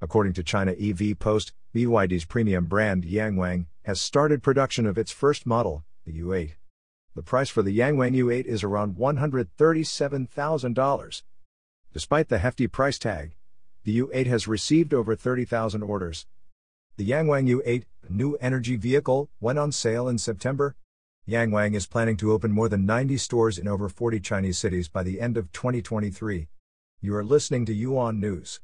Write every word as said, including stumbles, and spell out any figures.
According to China E V Post, B Y D's premium brand Yangwang has started production of its first model, the U eight. The price for the Yangwang U eight is around one hundred thirty-seven thousand dollars. Despite the hefty price tag, the U eight has received over thirty thousand orders. The Yangwang U eight, a new energy vehicle, went on sale in September. Yangwang is planning to open more than ninety stores in over forty Chinese cities by the end of twenty twenty-three. You are listening to Yuan News.